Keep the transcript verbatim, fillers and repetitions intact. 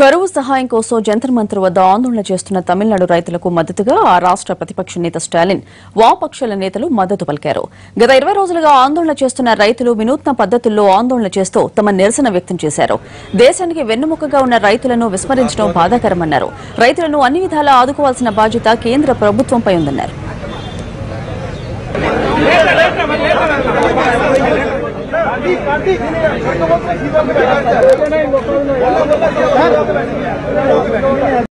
కరువు సహాయం కోసం జంతర్ మంతర్ వద్ద ఆందోళన చేస్తున్న తమిళనాడు రైతులకు మద్దతుగా ఆ రాష్ట్ర ప్రతిపక్ష నేత స్టాలిన్ వామపక్షాల నేతలు మద్దతు పలికారు. గత ఇరవై రోజులుగా ఆందోళన చేస్తున్న రైతులు వినూత్న పద్దతుల్లో ఆందోళన చేస్తూ తమ నిరసన వ్యక్తం చేశారు. దేశానికి వెన్నుముకగా ఉన్న రైతులను విస్మరించడం బాధాకరమన్నారు. రైతులను అన్ని విధాలా ఆదుకోవాల్సిన బాధ్యత కేంద్ర ప్రభుత్వంపై ఉందన్నారు. Gracias.